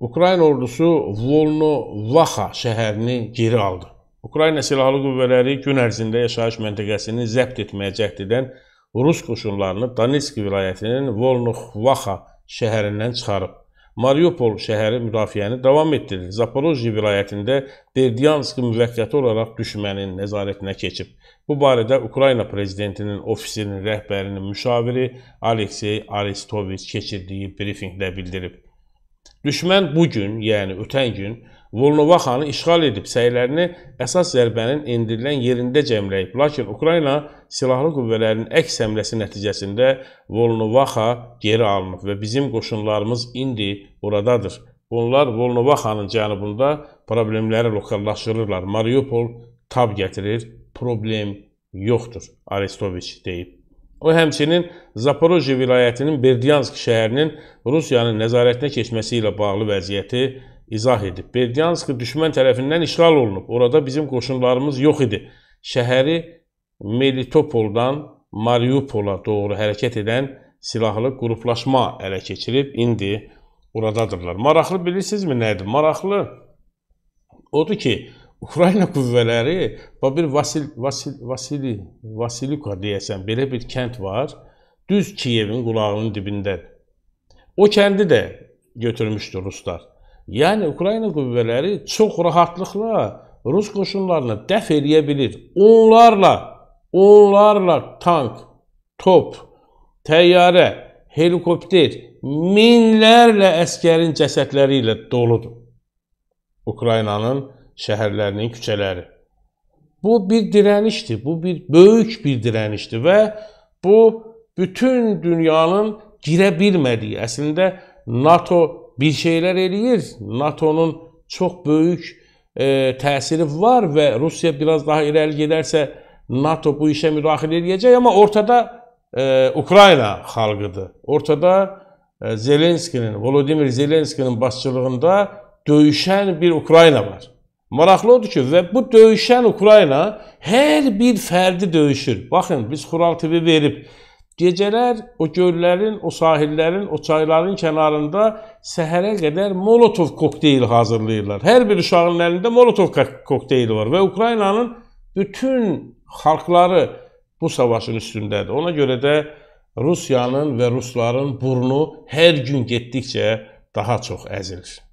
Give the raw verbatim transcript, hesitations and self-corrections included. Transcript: Ukrayna ordusu Volnovakha şəhərini geri aldı. Ukrayna Silahlı Qüvvələri gün ərzində yaşayış məntəqəsini zəbt etməyə cəhd edən Rus qoşunlarını Donetsk vilayətinin Volnovakha şəhərindən çıxarıb. Mariupol şəhəri müdafiəni davam etdirir. Zaporoji vilayətində Berdyanskı müvəqqəti olaraq düşmənin nəzarətinə keçib. Bu barədə Ukrayna prezidentinin ofisinin rəhbərinin müşaviri Aleksey Arestoviç keçirdiyi brifinqdə bildirib. Düşmən bugün, yəni ötən gün, Volnovakhanı işğal edib, səylərini əsas zərbənin endirilən yerində cəmləyib. Lakin Ukrayna silahlı qüvvələrinin əks həmləsi nəticəsində Volnovakha geri alınıb və bizim qoşunlarımız indi oradadır. Onlar Volnovakhanın cənubunda problemləri lokallaşdırırlar. Mariupol tab gətirir, problem yoxdur, Arestoviç deyib. O həmçinin Zaporoji vilayətinin Berdyansk şəhərinin Rusiyanın nəzarətinə keçməsi ilə bağlı vəziyyəti izah edib. Berdyansk düşmən tərəfindən işğal olunub. Orada bizim qoşunlarımız yox idi. Şəhəri Melitopoldan Mariupola doğru hərəkət edən silahlı qruplaşma ələ keçirib indi oradadırlar. Maraqlı bilirsinizmi nədir? Maraqlı odur ki, Ukrayna qüvvələri bir Vasil, Vasil, Vasili, Vasiluka deyəsən belə bir kənd var, düz Kiyevin qulağının dibindədir. O kəndi də götürmüşdür Ruslar. Yəni Ukrayna qüvvələri çox rahatlıqla Rus qoşunlarını dəf eləyə bilir. Onlarla, onlarla tank, top, təyyarə, helikopter, minlərlə əskərin cəsədləri ilə doludur Ukraynanın şəhərlərinin küçələri. Bu bir dirənişdir, bu bir böyük bir dirənişdir və bu bütün dünyanın girə bilmədiyi, əslində NATO bir şeylər eləyir, NATO'nun çox böyük e, təsiri var və Rusiya biraz daha irəli gedərsə NATO bu işə müdaxilə edəcək, amma ortada e, Ukrayna xalqıdır. Ortada e, Zelenskinin, Volodymyr Zelenskinin başçılığında döyüşən bir Ukrayna var. Maraqlı odur ki, və bu döyüşən Ukrayna hər bir fərdi döyüşür. Baxın, biz Xural T V verib. Gecələr o göllərin, o sahillərin, o çayların kənarında səhərə qədər Molotov kokteyl hazırlayırlar. Hər bir uşağın əlində Molotov kokteyli var və Ukraynanın bütün xalqları bu savaşın üstündədir. Ona görə də Rusiyanın və rusların burnu hər gün getdikcə daha çox əzilir.